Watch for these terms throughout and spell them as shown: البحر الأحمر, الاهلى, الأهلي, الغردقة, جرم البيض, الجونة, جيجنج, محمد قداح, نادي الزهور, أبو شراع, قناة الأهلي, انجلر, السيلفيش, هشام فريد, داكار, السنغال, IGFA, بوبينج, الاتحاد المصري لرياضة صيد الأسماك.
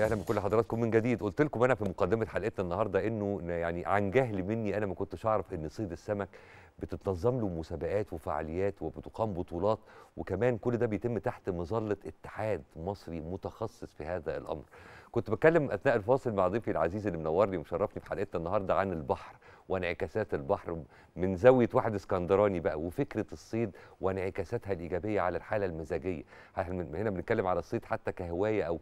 يا اهلا بكل حضراتكم من جديد. قلت لكم انا في مقدمه حلقتنا النهارده انه يعني عن جهل مني انا ما كنتش اعرف ان صيد السمك بتتنظم له مسابقات وفعاليات وبتقام بطولات، وكمان كل ده بيتم تحت مظله اتحاد مصري متخصص في هذا الامر. كنت بتكلم اثناء الفاصل مع ضيفي العزيز اللي منورني ومشرفني في حلقتنا النهارده عن البحر وانعكاسات البحر من زاويه واحد اسكندراني بقى، وفكره الصيد وانعكاساتها الايجابيه على الحاله المزاجيه. هنا بنتكلم على الصيد حتى كهوايه او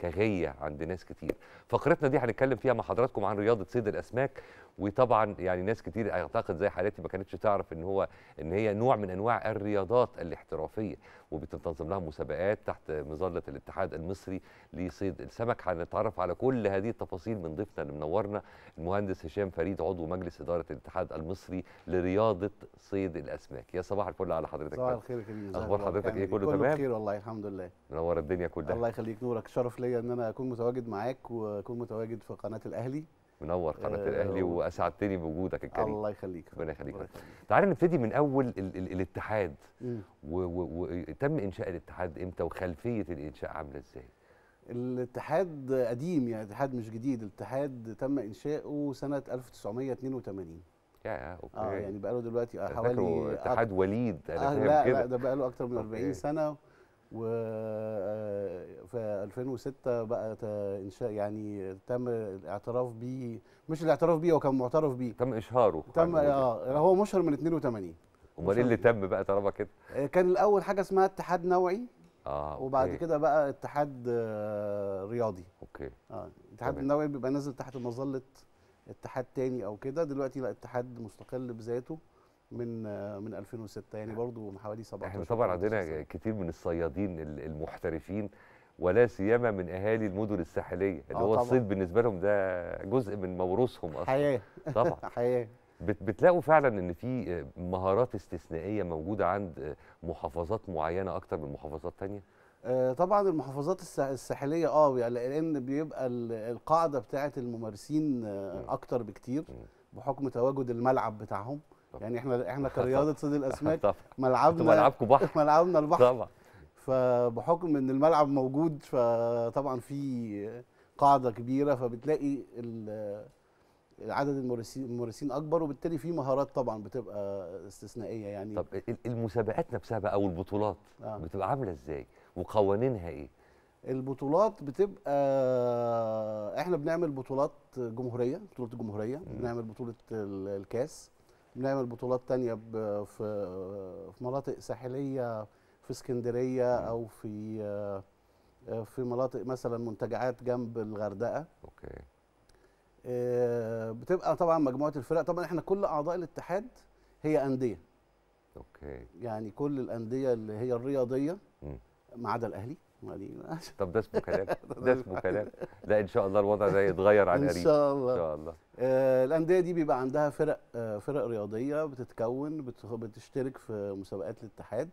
كغيه عند ناس كتير. فقرتنا دي هنتكلم فيها مع حضراتكم عن رياضه صيد الاسماك، وطبعا يعني ناس كتير اعتقد زي حالتي ما كانتش تعرف ان هي نوع من انواع الرياضات الاحترافيه وبتنتظم لها مسابقات تحت مظله الاتحاد المصري لصيد السمك. هنتعرف على كل هذه التفاصيل من ضيفنا اللي منورنا المهندس هشام فريد، عضو مجلس اداره الاتحاد المصري لرياضه صيد الاسماك. يا صباح الفل على حضرتك. صباح الخير يا كبير. اخبار حضرتك ايه؟ كله تمام؟ كله بخير والله الحمد لله. منور الدنيا كلها. الله يخليك، نورك. شرف ليا ان انا اكون متواجد معاك واكون متواجد في قناه الاهلي. منور قناه الاهلي واسعدتني بوجودك الكريم. الله يخليك. ربنا يخليك. تعالى نبتدي من اول الاتحاد وتم انشاء الاتحاد امتى وخلفيه الانشاء عامله ازاي؟ الاتحاد قديم، يعني الاتحاد مش جديد. الاتحاد تم انشاؤه سنه 1982. اوكي. يعني بقى له دلوقتي حوالي اتحاد وليد. لا ده بقى له اكتر من 40 سنه، وفي 2006 بقى انشاء، يعني تم الاعتراف بيه. مش الاعتراف بيه، هو كان معترف بيه، تم اشهاره. تم هو مشهر من 82. امال ايه اللي تم بقى طالما كده؟ كان الاول حاجه اسمها اتحاد نوعي، وبعد كده بقى اتحاد رياضي. اوكي. الاتحاد النوعي بيبقى نازل تحت مظله اتحاد تاني او كده. دلوقتي لا، اتحاد مستقل بذاته من 2006، يعني برضه من حوالي 17. احنا طبعا عندنا كتير من الصيادين المحترفين، ولا سيما من اهالي المدن الساحليه اللي هو الصيد بالنسبه لهم ده جزء من موروثهم اصلا. حياه طبعا. حياه. بتلاقوا فعلا ان في مهارات استثنائيه موجوده عند محافظات معينه اكتر من محافظات ثانيه؟ طبعا المحافظات الساحليه يعني لان بيبقى القاعده بتاعه الممارسين اكتر بكتير بحكم تواجد الملعب بتاعهم. يعني احنا كرياضه صيد الاسماك ملعبكم بحر. ملعبنا البحر طبعا. فبحكم ان الملعب موجود فطبعا في قاعده كبيره، فبتلاقي عدد الممارسين اكبر، وبالتالي في مهارات طبعا بتبقى استثنائيه. يعني طب المسابقات نفسها بقى او البطولات بتبقى عامله ازاي وقوانينها ايه؟ البطولات بتبقى احنا بنعمل بطولات جمهوريه، بطوله الجمهوريه، بنعمل بطوله الكاس، بنعمل بطولات تانية في مناطق ساحلية في اسكندرية أو في مناطق مثلا منتجعات جنب الغردقة. أوكي. بتبقى طبعا مجموعة الفرق. طبعا احنا كل أعضاء الاتحاد هي أندية. أوكي. يعني كل الأندية اللي هي الرياضية ما عدا الأهلي. طب ده اسمه كلام. ده اسمه كلام. لا ان شاء الله الوضع ده يتغير عن قريب. ان شاء الله. ان شاء الله. الانديه دي بيبقى عندها فرق رياضيه بتتكون، بتشترك في مسابقات الاتحاد.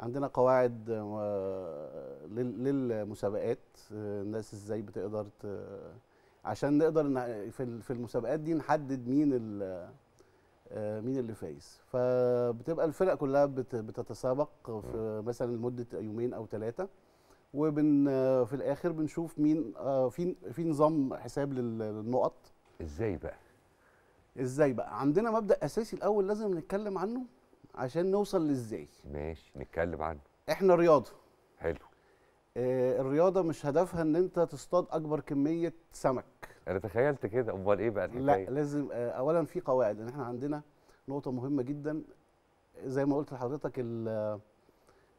عندنا قواعد للمسابقات. الناس ازاي بتقدر عشان نقدر في المسابقات دي نحدد مين اللي فايز. فبتبقى الفرق كلها بتتسابق في مثلا لمده يومين او ثلاثه، في الاخر بنشوف مين. في نظام حساب للنقط. ازاي بقى عندنا مبدا اساسي الاول لازم نتكلم عنه عشان نوصل لازاي. ماشي، نتكلم عنه. احنا رياضه. حلو. الرياضه مش هدفها ان انت تصطاد اكبر كميه سمك. انا تخيلت كده. امال ايه بقى الحكايه؟ لا، لازم اولا في قواعد. ان احنا عندنا نقطه مهمه جدا زي ما قلت لحضرتك،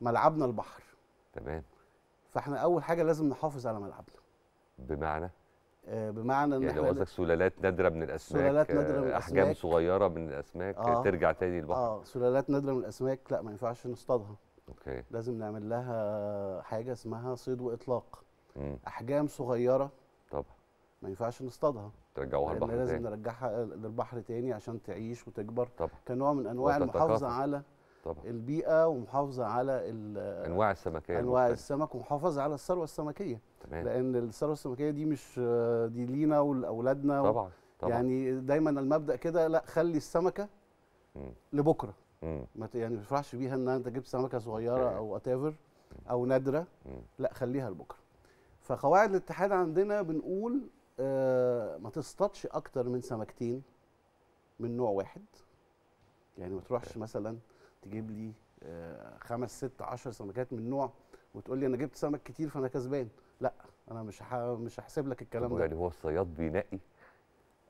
ملعبنا البحر. تمام. فاحنا اول حاجه لازم نحافظ على ملعبنا. بمعنى بمعنى ان يعني لو قصدك سلالات نادره من الاسماك، سلالات نادره من الاسماك، احجام صغيره من الاسماك ترجع تاني البحر. سلالات نادره من الاسماك لا، ما ينفعش نصطادها. اوكي. لازم نعمل لها حاجه اسمها صيد واطلاق. احجام صغيره طبعا ما ينفعش نصطادها، ترجعوها للبحر. لازم نرجعها للبحر تاني عشان تعيش وتكبر طبعا، كنوع من انواع المحافظه على طبعا البيئه، ومحافظه على انواع السمكيه، انواع السمك، ومحافظه على الثروه السمكيه. تمام. لان الثروه السمكيه دي مش دي لينا ولاولادنا طبعا. يعني دايما المبدا كده، لا خلي السمكه لبكره. يعني ما ينفعش بيها ان انت تجيب سمكه صغيره او وات ايفر. او نادره، لا خليها لبكره. فقواعد الاتحاد عندنا بنقول ما تصطادش اكتر من سمكتين من نوع واحد، يعني ما تروحش مثلا تجيب لي 5 6 10 سمكات من نوع وتقول لي انا جبت سمك كتير فانا كسبان. لا، انا مش هحسب لك الكلام ده. يعني هو الصياد بينقي،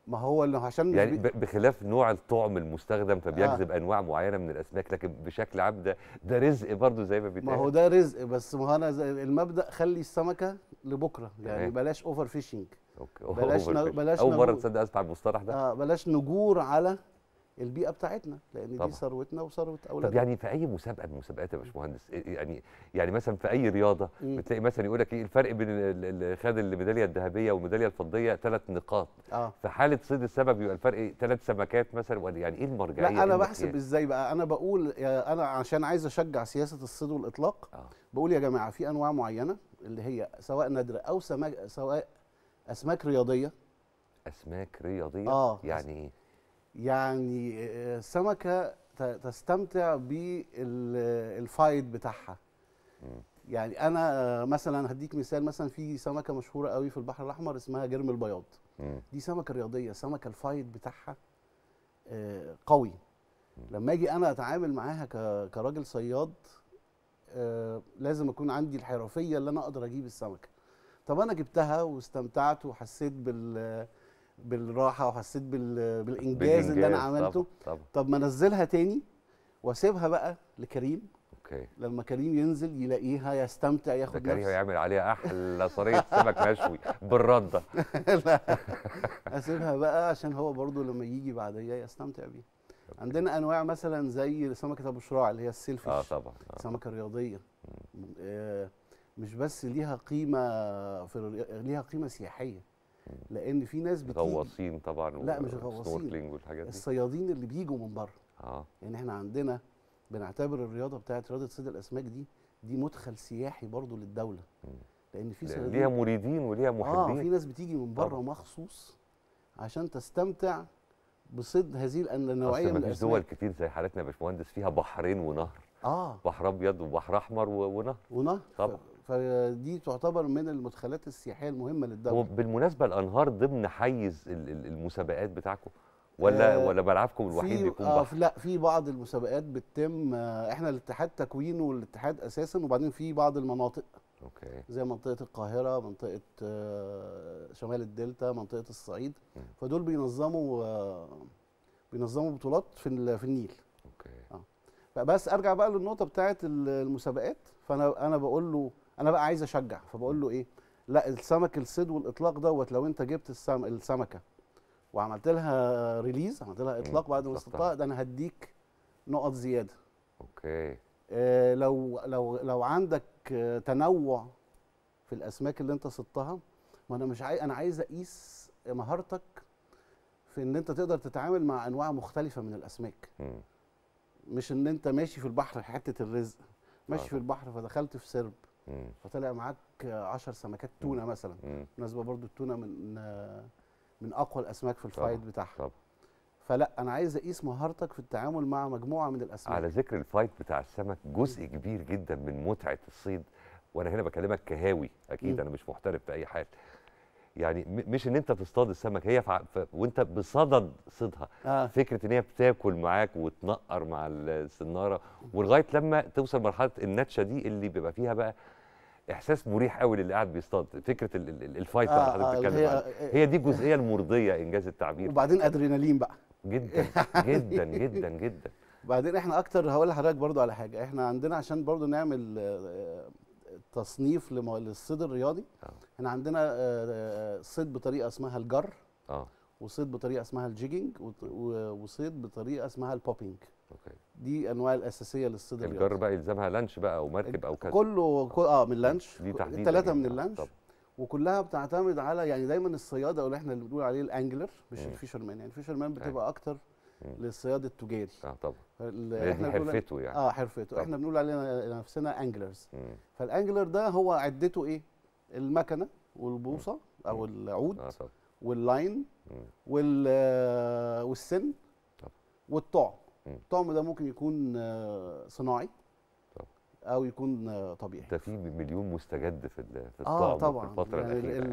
ما هو اللي عشان يعني بخلاف نوع الطعم المستخدم فبيجذب انواع معينه من الاسماك، لكن بشكل عام ده رزق برضه زي ما بيتقال. ما هو ده رزق، بس ما انا المبدا خلي السمكه لبكره، يعني بلاش اوفر فيشنج. اوكي، بلاش اول مره تصدق اسمع المصطلح ده. بلاش نجور على البيئه بتاعتنا، لان طبعا دي ثروتنا وثروه اولادنا. طب يعني في اي مسابقه من المسابقات يا باشمهندس، يعني مثلا في اي رياضه بتلاقي مثلا يقول لك ايه الفرق بين اللي خد الميداليه الذهبيه والميداليه الفضيه 3 نقاط. في حاله صيد السمك بيبقى الفرق 3 سمكات مثلا، ولا يعني ايه المرجعيه؟ لا، انا بحسب يعني ازاي بقى؟ انا بقول انا عشان عايز اشجع سياسه الصيد والاطلاق، بقول يا جماعه في انواع معينه اللي هي سواء نادره او سواء اسماك رياضيه. اسماك رياضيه يعني ايه؟ يعني سمكة تستمتع بالفايد بتاعها. يعني أنا مثلا هديك مثال، مثلا في سمكة مشهورة قوي في البحر الأحمر اسمها جرم البيض. دي سمكة رياضية، سمكة الفايد بتاعها قوي. لما أجي أنا أتعامل معاها كراجل صياد لازم أكون عندي الحرفية اللي أنا أقدر أجيب السمكة. طب أنا جبتها واستمتعت وحسيت بالراحه وحسيت بالانجاز اللي انا عملته. طب ما انزلها تاني واسيبها بقى لكريم. اوكي، لما كريم ينزل يلاقيها يستمتع ياخد نفسه. كريم هيعمل عليها احلى صينيه سمك مشوي بالرده. لا، اسيبها بقى عشان هو برضو لما يجي بعديها يستمتع بيها. عندنا انواع مثلا زي سمكه ابو شراع اللي هي السيلفيش. طبعا سمكه رياضيه، مش بس ليها قيمه ليها قيمه سياحيه، لان في ناس بتيجي غواصين طبعا. لا، مش غواصين، والحاجات دي الصيادين اللي بيجوا من بره. يعني احنا عندنا بنعتبر الرياضه بتاعت رياضه صيد الاسماك دي مدخل سياحي برضو للدوله، لان في صيادين ليها مريدين وليها محبين. في ناس بتيجي من بره مخصوص عشان تستمتع بصيد هذه النوعيه من الاسماك. مفيش دول كتير زي حالتنا يا باشمهندس فيها بحرين ونهر. بحر ابيض وبحر احمر ونهر طبعا. فدي تعتبر من المدخلات السياحيه المهمه للدوله. وبالمناسبه الانهار ضمن حيز المسابقات بتاعكم ولا ملعبكم الوحيد بيكون بحر؟ لا، في بعض المسابقات بتتم، احنا الاتحاد تكوينه الاتحاد اساسا، وبعدين في بعض المناطق. اوكي، زي منطقه القاهره، منطقه شمال الدلتا، منطقه الصعيد، فدول بينظموا بطولات في النيل. اوكي، بس ارجع بقى للنقطه بتاعت المسابقات. فانا بقول له انا بقى عايز اشجع، فبقول له ايه، لا السمك الصيد والاطلاق دوت لو انت جبت السمكه وعملت لها ريليز، عملت لها اطلاق بعد ما اصطادتها، ده انا هديك نقط زياده. اوكي، لو عندك تنوع في الاسماك اللي انت صدتها. ما انا مش انا عايز اقيس مهارتك في ان انت تقدر تتعامل مع انواع مختلفه من الاسماك. مش ان انت ماشي في البحر حته الرزق، ماشي في البحر فدخلت في سرب فطلع معاك 10 سمكات تونه مثلا. بالمناسبه برضو التونه من اقوى الاسماك في الفايت بتاعها. فلا، انا عايز اقيس مهارتك في التعامل مع مجموعه من الاسماك. على ذكر الفايت بتاع السمك، جزء كبير جدا من متعه الصيد، وانا هنا بكلمك كهاوي اكيد، انا مش محترف في اي حال، يعني مش ان انت تصطاد السمك، هي وانت بصدد صيدها. فكره ان هي بتاكل معاك وتنقر مع السناره ولغايه لما توصل مرحله النتشه دي اللي بيبقى فيها بقى احساس مريح قوي للي قاعد بيصطاد. فكره الفايت اللي حضرتك بتتكلم عنها هي دي الجزئيه المرضيه، انجاز التعبير. وبعدين ادرينالين بقى جدا جدا جدا جدا. وبعدين احنا اكتر، هقول لحضرتك برضو على حاجه، احنا عندنا عشان برضو نعمل تصنيف للصيد الرياضي، احنا عندنا صيد بطريقه اسمها الجر، وصيد بطريقه اسمها الجيجنج، وصيد بطريقه اسمها البوبينج. اوكي، دي انواع الاساسيه للصيد الرياضي. الجر بقى يلزمها لانش بقى او مركب او كذا، كله من اللانش، الثلاثه من اللانش، وكلها بتعتمد على يعني دايما الصياد او احنا اللي بنقول عليه الانجلر، مش الفيشرمان. يعني الفيشرمان بتبقى اكتر للصياد التجاري. طبعا احنا حرفته، يعني حرفته احنا بنقول علينا نفسنا انجلرز. فالانجلر ده هو عدته ايه؟ المكنه والبوصه او العود واللاين والسن والطعم. الطعم ده ممكن يكون صناعي او يكون طبيعي. ده في مليون مستجد في الطعم طبعا في الفتره الاخيره.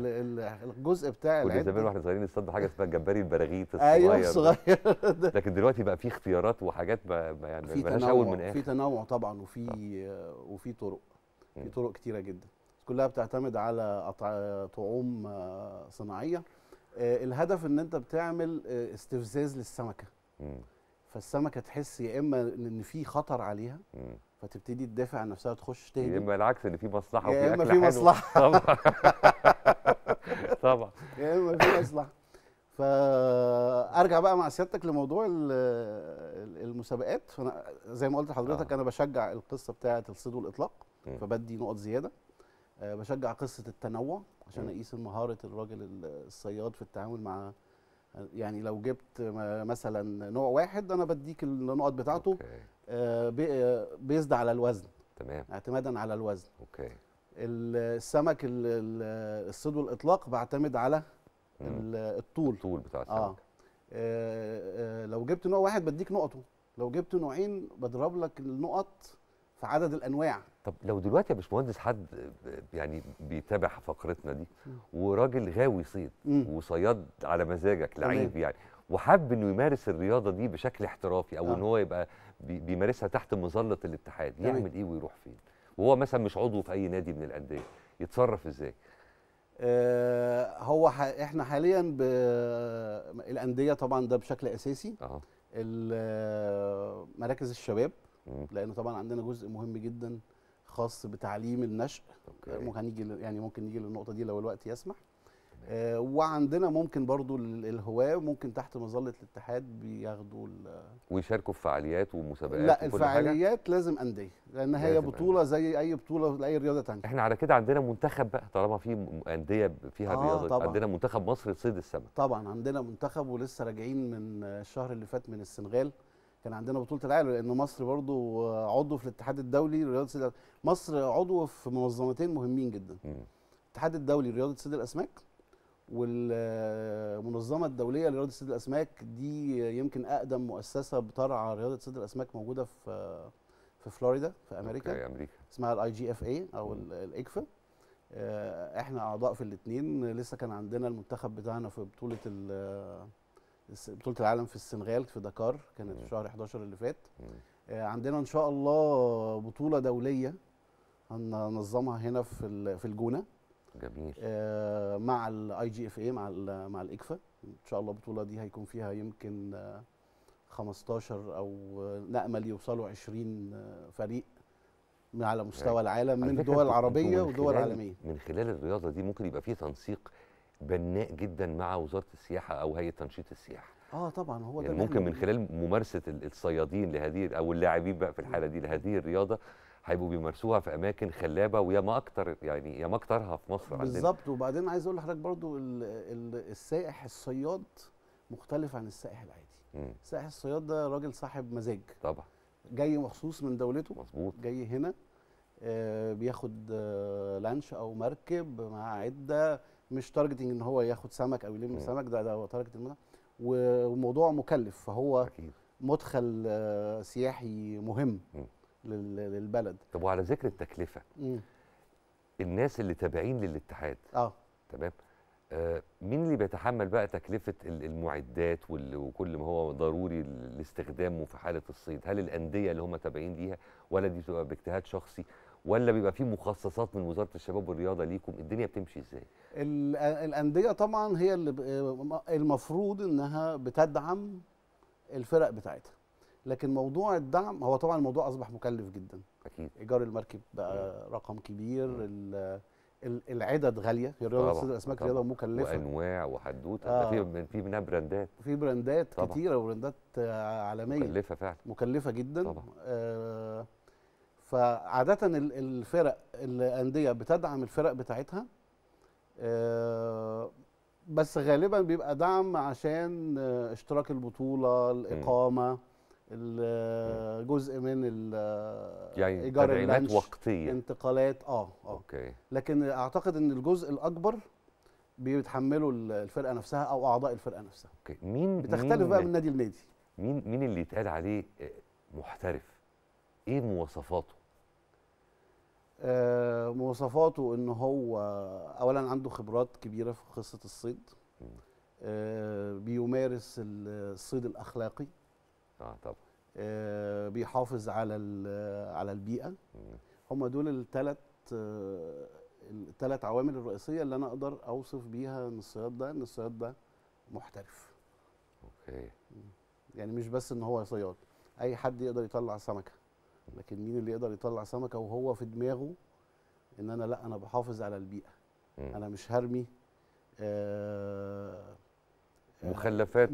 الجزء بتاع كنا زمان واحنا صغيرين نصطاد حاجه اسمها جمبري البراغيث الصغير. ايوه الصغير ده. لكن دلوقتي بقى في اختيارات وحاجات يعني مالهاش اول من اخر. في تنوع طبعا وفي طرق كتيره جدا كلها بتعتمد على طعوم صناعيه. الهدف ان انت بتعمل استفزاز للسمكه. فالسمكه تحس يا اما ان في خطر عليها فتبتدي تدافع عن نفسها تخش تهدي، يا اما العكس ان في مصلحه وفي اكل حلو. يا اما في مصلحه طبعا يا اما في مصلحه. فارجع بقى مع سيادتك لموضوع المسابقات. فانا زي ما قلت لحضرتك انا بشجع القصه بتاعه الصيد والاطلاق، فبدي نقط زياده. بشجع قصه التنوع عشان اقيس مهاره الراجل الصياد في التعامل مع، يعني لو جبت مثلا نوع واحد انا بديك النقط بتاعته. بيزد على الوزن. تمام، اعتمادا على الوزن. اوكي. السمك الصيد والاطلاق بعتمد على الطول. الطول بتاع السمك. لو جبت نوع واحد بديك نقطه، لو جبت نوعين بضرب لك النقط في عدد الانواع. طب لو دلوقتي يا باشمهندس حد يعني بيتابع فقرتنا دي وراجل غاوي صيد وصياد على مزاجك لعيب يعني، وحب انه يمارس الرياضه دي بشكل احترافي او ان هو يبقى بيمارسها تحت مظله الاتحاد، يعمل ايه ويروح فين؟ وهو مثلا مش عضو في اي نادي من الانديه، يتصرف ازاي؟ هو احنا حاليا الانديه طبعا ده بشكل اساسي. مراكز الشباب، لأنه طبعا عندنا جزء مهم جدا خاص بتعليم النشء. ممكن نيجي للنقطة دي لو الوقت يسمح. وعندنا ممكن برضو الهواة ممكن تحت مظلة الاتحاد بياخدوا ويشاركوا في فعاليات ومسابقات. لا الفعاليات لازم أندية، لأن هي بطولة زي أي بطولة لأي رياضة تانية. احنا على كده عندنا منتخب بقى طالما في أندية فيها رياضة. طبعًا. عندنا منتخب مصر لصيد السمك. طبعا عندنا منتخب، ولسه راجعين من الشهر اللي فات من السنغال، كان عندنا بطوله العالم، لان مصر برضو عضو في الاتحاد الدولي لرياضه صيد الاسماك. مصر عضو في منظمتين مهمين جدا، الاتحاد الدولي لرياضه صيد الاسماك والمنظمه الدوليه لرياضه صيد الاسماك. دي يمكن اقدم مؤسسه بترعى رياضه صيد الاسماك، موجوده في فلوريدا في امريكا. اسمها الاي جي اف اي او الاجفا. احنا اعضاء في الاثنين. لسه كان عندنا المنتخب بتاعنا في بطولة العالم في السنغال في داكار، كانت في شهر 11 اللي فات. عندنا ان شاء الله بطولة دولية هننظمها هنا في الجونة. جميل. مع الاي جي اف اي مع الاكفا. ان شاء الله البطولة دي هيكون فيها يمكن 15 او نأمل يوصلوا 20 فريق على مستوى العالم من الدول العربية ودول عالمية. من خلال الرياضة دي ممكن يبقى فيه تنسيق بناء جدا مع وزاره السياحه او هيئه تنشيط السياحه. طبعا هو يعني ده ممكن من خلال ممارسه الصيادين لهذه او اللاعبين بقى في الحاله دي لهذه الرياضه، هيبقوا بيمارسوها في اماكن خلابه، وياما اكتر يعني ياما اكترها في مصر عندنا. بالظبط. وبعدين عايز اقول لحضرتك برضو السائح الصياد مختلف عن السائح العادي. السائح الصياد ده راجل صاحب مزاج طبعا، جاي مخصوص من دولته. مظبوط. جاي هنا بياخد لانش او مركب مع عده، مش تارجتنج ان هو ياخد سمك او يلم سمك، ده هو تارجت المتعه. وموضوع مكلف، فهو أكيد مدخل سياحي مهم للبلد. طب وعلى ذكر التكلفه، الناس اللي تابعين للاتحاد تمام، مين اللي بيتحمل بقى تكلفه المعدات وكل ما هو ضروري لاستخدامه في حاله الصيد؟ هل الانديه اللي هم تابعين ليها، ولا دي بتبقى باجتهاد شخصي، ولا بيبقى في مخصصات من وزاره الشباب والرياضه ليكم؟ الدنيا بتمشي ازاي؟ الانديه طبعا هي اللي المفروض انها بتدعم الفرق بتاعتها، لكن موضوع الدعم هو طبعا الموضوع اصبح مكلف جدا. اكيد. ايجار المركب بقى رقم كبير، العدد غاليه. هي رياضه صيد الاسماك رياضه مكلفه، وانواع وحدوته. في منها براندات، في براندات طبعًا كتيره، وبراندات عالميه. مكلفه فعلا، مكلفه جدا طبعا. فعادة الفرق الأندية بتدعم الفرق بتاعتها، بس غالبا بيبقى دعم عشان اشتراك البطولة، الإقامة، جزء من يعني إيجار اللانش، وقتية، انتقالات. أوكي. لكن أعتقد إن الجزء الأكبر بيتحملوا الفرقة نفسها أو أعضاء الفرقة نفسها. أوكي. مين بتختلف بقى من نادي لنادي؟ مين اللي يتقال عليه محترف؟ ايه مواصفاته؟ مواصفاته ان هو اولا عنده خبرات كبيره في قصه الصيد، بيمارس الصيد الاخلاقي، طبعا بيحافظ على البيئه. هم دول الثلاث عوامل الرئيسيه اللي انا اقدر اوصف بيها ان الصياد ده محترف. اوكي. يعني مش بس ان هو صياد، اي حد يقدر يطلع سمكه، لكن مين اللي يقدر يطلع سمكه وهو في دماغه ان انا لا، انا بحافظ على البيئه، انا مش هرمي مخلفات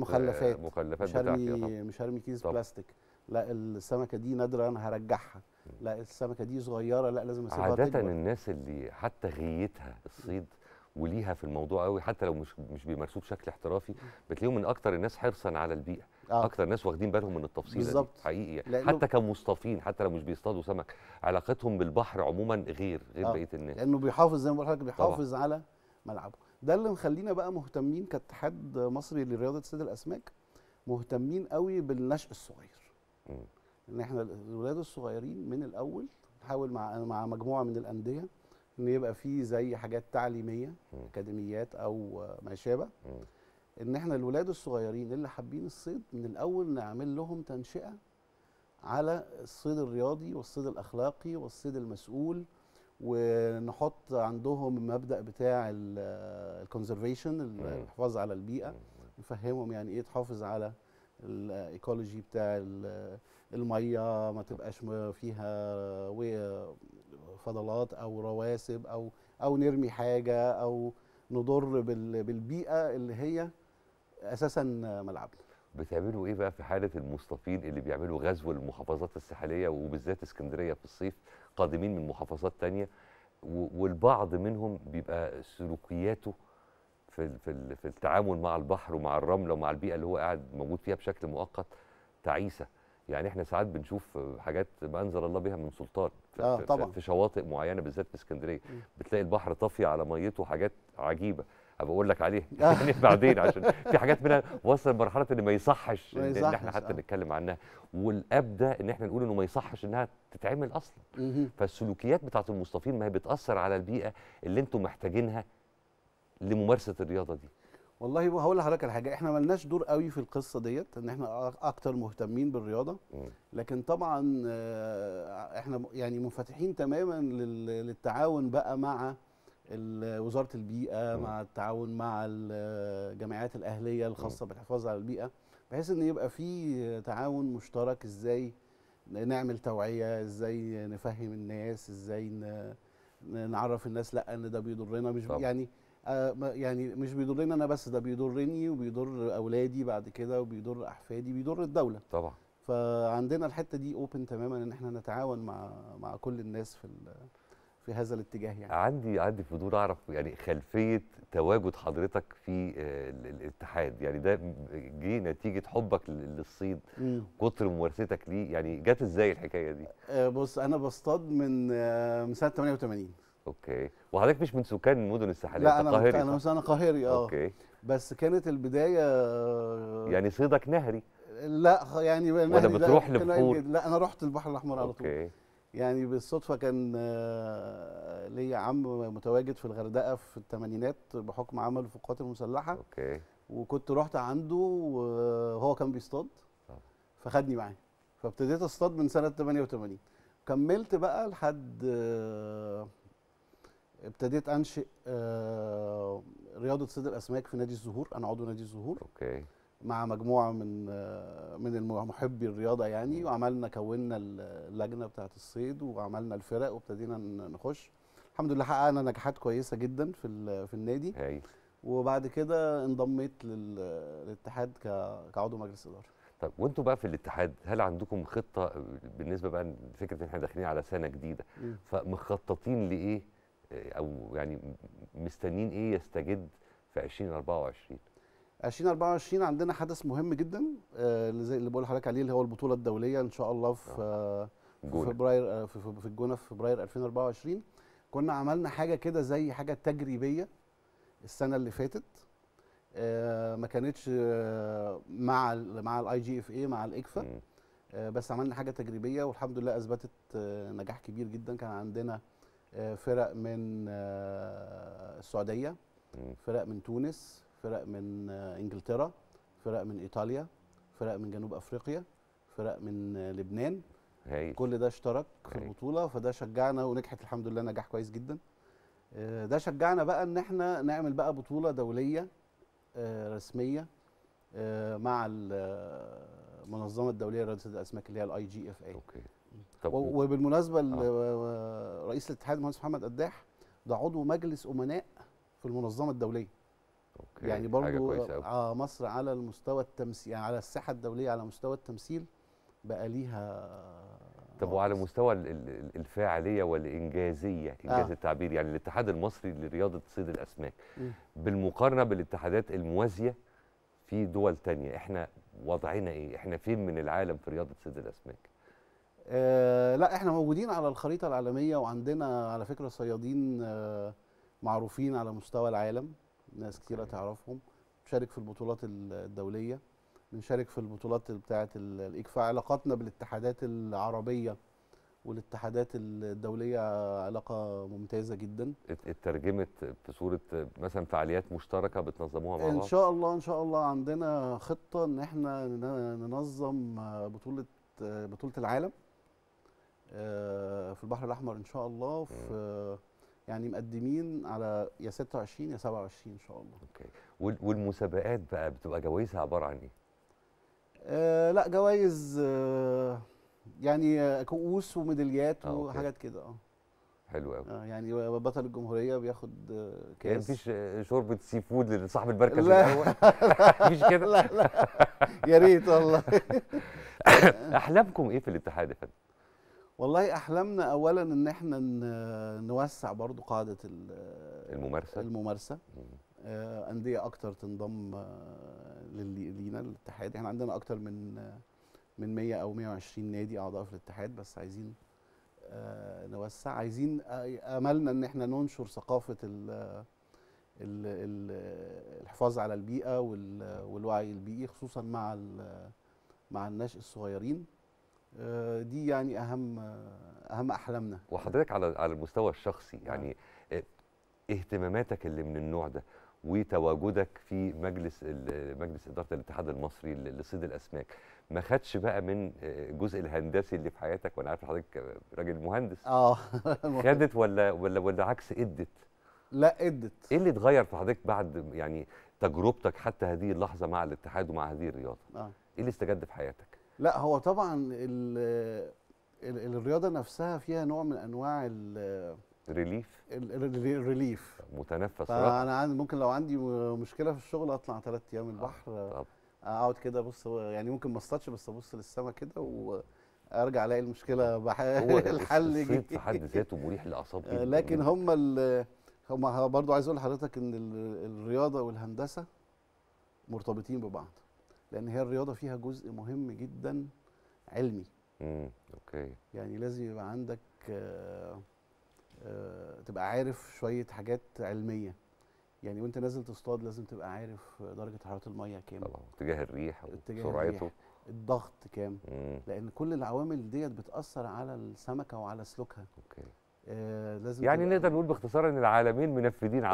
مش هرمي كيس بلاستيك، لا السمكه دي نادره انا هرجعها، لا السمكه دي صغيره لا لازم اسيبها. عاده تكبر. الناس اللي حتى غيتها الصيد وليها في الموضوع قوي، حتى لو مش بيمارسوه بشكل احترافي، بتلاقيهم من اكتر الناس حرصا على البيئه، اكتر ناس واخدين بالهم من التفصيله بالظبط حقيقي يعني. حتى كمصطفين، حتى لو مش بيصطادوا سمك، علاقتهم بالبحر عموما غير بقيه الناس، لانه بيحافظ زي ما بقول لحضرتك بيحافظ طبعا على ملعبه. ده اللي مخلينا بقى مهتمين كاتحاد مصري لرياضه صيد الاسماك، مهتمين قوي بالنشء الصغير، ان احنا الاولاد الصغيرين من الاول نحاول مع مجموعه من الانديه ان يبقى في زي حاجات تعليميه، اكاديميات او ما شابه، ان احنا الولاد الصغيرين اللي حابين الصيد من الاول نعمل لهم تنشئه على الصيد الرياضي والصيد الاخلاقي والصيد المسؤول، ونحط عندهم المبدا بتاع الكونزرفيشن، الحفاظ على البيئه، نفهمهم يعني ايه تحافظ على الايكولوجي بتاع الميه، ما تبقاش فيها فضلات او رواسب او نرمي حاجه او نضر بالبيئه اللي هي اساسا ملعبنا. بتعملوا ايه بقى في حاله المصطفين اللي بيعملوا غزو المحافظات الساحليه وبالذات اسكندريه في الصيف، قادمين من محافظات تانية، والبعض منهم بيبقى سلوكياته في التعامل مع البحر ومع الرمله ومع البيئه اللي هو قاعد موجود فيها بشكل مؤقت تعيسه؟ يعني احنا ساعات بنشوف حاجات ما انزل الله بها من سلطان في شواطئ معينه بالذات في اسكندريه، بتلاقي البحر طافيه على ميته حاجات عجيبه، ابقى اقول لك عليها يعني بعدين، عشان في حاجات منها وصل لمرحله ان ما يصحش ان احنا حتى نتكلم عنها، والابدى ان احنا نقول انه ما يصحش انها تتعمل اصلا. فالسلوكيات بتاعت المصطفين ما هي بتاثر على البيئه اللي انتم محتاجينها لممارسه الرياضه دي. والله هقول لحضرتك على حاجه، احنا مالناش دور قوي في القصه ديت، ان احنا اكتر مهتمين بالرياضه، لكن طبعا احنا يعني منفتحين تماما للتعاون بقى مع وزاره البيئه، مع التعاون مع الجامعات الاهليه الخاصه بالحفاظ على البيئه، بحيث ان يبقى في تعاون مشترك، ازاي نعمل توعيه، ازاي نفهم الناس، ازاي نعرف الناس لا ان ده بيضرنا، مش يعني مش بيضرني انا بس، ده بيضرني وبيضر اولادي بعد كده وبيضر احفادي، بيضر الدوله طبعا. فعندنا الحته دي اوبن تماما، ان احنا نتعاون مع كل الناس في هذا الاتجاه. يعني عندي فضول اعرف يعني خلفيه تواجد حضرتك في الاتحاد، يعني ده جه نتيجه حبك للصيد كتر ممارستك ليه، يعني جت ازاي الحكايه دي؟ بص انا بصطاد من سنه 88. اوكي. وحضرتك مش من سكان المدن الساحليه؟ لا انا قاهري. اوكي. بس كانت البدايه يعني صيدك نهري؟ لا يعني نهري ولا بتروح لبحور؟ لا انا رحت البحر الاحمر على طول. اوكي. يعني بالصدفه كان ليا عم متواجد في الغردقه في الثمانينات بحكم عمله في القوات المسلحه. اوكي. وكنت رحت عنده وهو كان بيصطاد فخدني معاه، فابتديت اصطاد من سنه 88، كملت بقى لحد ابتديت انشئ رياضه صيد الاسماك في نادي الزهور، انا عضو نادي الزهور. اوكي. مع مجموعه من محبي الرياضه يعني، وعملنا كونا اللجنه بتاعه الصيد وعملنا الفرق وابتدينا نخش، الحمد لله حققنا نجاحات كويسه جدا في النادي. هايل. وبعد كده انضميت للاتحاد كعضو مجلس اداره. طب وانتوا بقى في الاتحاد هل عندكم خطه بالنسبه بقى لفكره ان احنا داخلين على سنه جديده، فمخططين لايه؟ أو يعني مستنيين إيه يستجد في 2024؟ 2024 عندنا حدث مهم جدا اللي بقول لحضرتك عليه، اللي هو البطولة الدولية إن شاء الله في الجونة في فبراير 2024. كنا عملنا حاجة كده زي حاجة تجريبية السنة اللي فاتت، ما كانتش مع ال IGFA مع الإكفا، بس عملنا حاجة تجريبية والحمد لله أثبتت نجاح كبير جدا. كان عندنا فرق من السعودية، فرق من تونس، فرق من إنجلترا، فرق من إيطاليا، فرق من جنوب أفريقيا، فرق من لبنان. كل ده اشترك في البطولة، فده شجعنا ونجحت الحمد لله نجاح كويس جدا. ده شجعنا بقى ان احنا نعمل بقى بطولة دولية رسمية مع المنظمة الدولية لرياضة الأسماك اللي هي IGFA. اوكي. وبالمناسبة رئيس الاتحاد المهندس محمد قداح ده عضو مجلس أمناء في المنظمة الدولية. اوكي. يعني برضه مصر على المستوى التمثيل، يعني على الساحة الدولية على مستوى التمثيل بقى ليها. طب وعلى مستوى الفاعليه والانجازيه، انجاز التعبير، يعني الاتحاد المصري لرياضه صيد الاسماك بالمقارنه بالاتحادات الموازيه في دول تانية، احنا وضعنا ايه؟ احنا فين من العالم في رياضه صيد الاسماك؟ لا احنا موجودين على الخريطه العالميه، وعندنا على فكره صيادين معروفين على مستوى العالم، ناس كتيره تعرفهم، بتشارك في البطولات الدوليه، بنشارك في البطولات بتاعه الإجفاء. علاقاتنا بالاتحادات العربيه والاتحادات الدوليه علاقه ممتازه جدا، اترجمت في صوره مثلا فعاليات مشتركه بتنظموها مع بعض. ان شاء الله ان شاء الله عندنا خطه ان احنا ننظم بطوله العالم في البحر الاحمر ان شاء الله، في يعني مقدمين على يا 26 يا 27 ان شاء الله. اوكي. والمسابقات بقى بتبقى جوائزها عباره عن ايه؟ لا جوائز يعني كؤوس وميداليات وحاجات كده. حلو قوي. يعني بطل الجمهوريه بياخد كاس. يعني مفيش شوربه سي فود لصاحب المركز الاول؟ مفيش كده؟ لا لا يا ريت والله. احلامكم ايه في الاتحاد يا فندم؟ والله احلامنا اولا ان احنا نوسع برضو قاعده الممارسه، انديه اكتر تنضم لينا الاتحاد. احنا عندنا اكتر من 100 او 120 نادي اعضاء في الاتحاد، بس عايزين نوسع، عايزين املنا ان احنا ننشر ثقافه الحفاظ على البيئه والوعي البيئي، خصوصا مع النشء الصغيرين. دي يعني اهم احلامنا. وحضرتك على المستوى الشخصي، يعني اهتماماتك اللي من النوع ده وتواجدك في مجلس اداره الاتحاد المصري لصيد الاسماك ما خدش بقى من الجزء الهندسي اللي في حياتك، وانا عارف حضرتك راجل مهندس. خدت ولا عكس ادت؟ لا ادت. ايه اللي اتغير في حضرتك بعد يعني تجربتك حتى هذه اللحظه مع الاتحاد ومع هذه الرياضه؟ ايه اللي استجد في حياتك؟ لا هو طبعا الرياضه نفسها فيها نوع من انواع الريليف، متنفس. انا ممكن لو عندي مشكله في الشغل اطلع 3 ايام البحر، اقعد كده ابص، يعني ممكن ما اصطادش بس ابص للسما كده وارجع الاقي المشكله الحل جه. في حد ذاته مريح للاعصاب جدا. لكن هم برضه عايز اقول لحضرتك ان الرياضه والهندسه مرتبطين ببعض، لأن هي الرياضة فيها جزء مهم جدا علمي. اوكي. يعني لازم يبقى عندك تبقى عارف شوية حاجات علمية، يعني وأنت نازل تصطاد لازم تبقى عارف درجة حرارة المية كام، اتجاه الريح وسرعته، الضغط كام، لأن كل العوامل ديت بتأثر على السمكة وعلى سلوكها. اوكي. لازم يعني نقدر نقول باختصار ان العالمين منفذين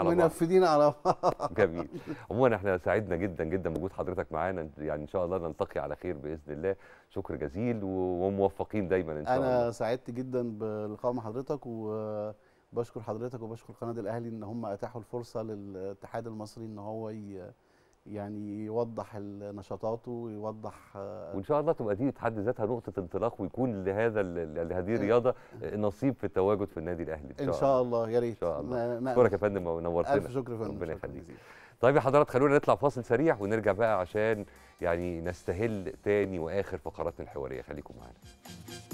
على بعض. جميل. عموما احنا سعدنا جدا جدا بوجود حضرتك معانا، يعني ان شاء الله نلتقي على خير باذن الله. شكر جزيل وموفقين دايما ان شاء الله. انا سعدت جدا بلقاء مع حضرتك، وبشكر حضرتك وبشكر قناه الاهلي ان هم اتاحوا الفرصه للاتحاد المصري ان هو يعني يوضح نشاطاته ويوضح، وان شاء الله تبقى دي بحد ذاتها نقطه انطلاق، ويكون لهذه الرياضه نصيب في التواجد في النادي الاهلي ان شاء الله. يا ريت. شكرا يا فندم، ونورتنا. الف شكر يا فندم، ربنا يخليك. طيب يا حضرات، خلونا نطلع فاصل سريع ونرجع بقى عشان يعني نستهل تاني واخر فقراتنا الحواريه، خليكم معانا.